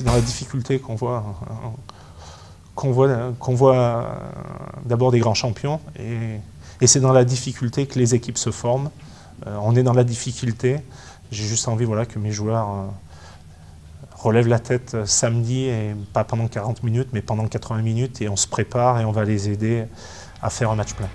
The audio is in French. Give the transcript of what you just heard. c'est dans la difficulté qu'on voit, d'abord des grands champions, et c'est dans la difficulté que les équipes se forment. On est dans la difficulté. J'ai juste envie que mes joueurs relèvent la tête samedi, et pas pendant 40 minutes, mais pendant 80 minutes, et on se prépare et on va les aider à faire un match plein.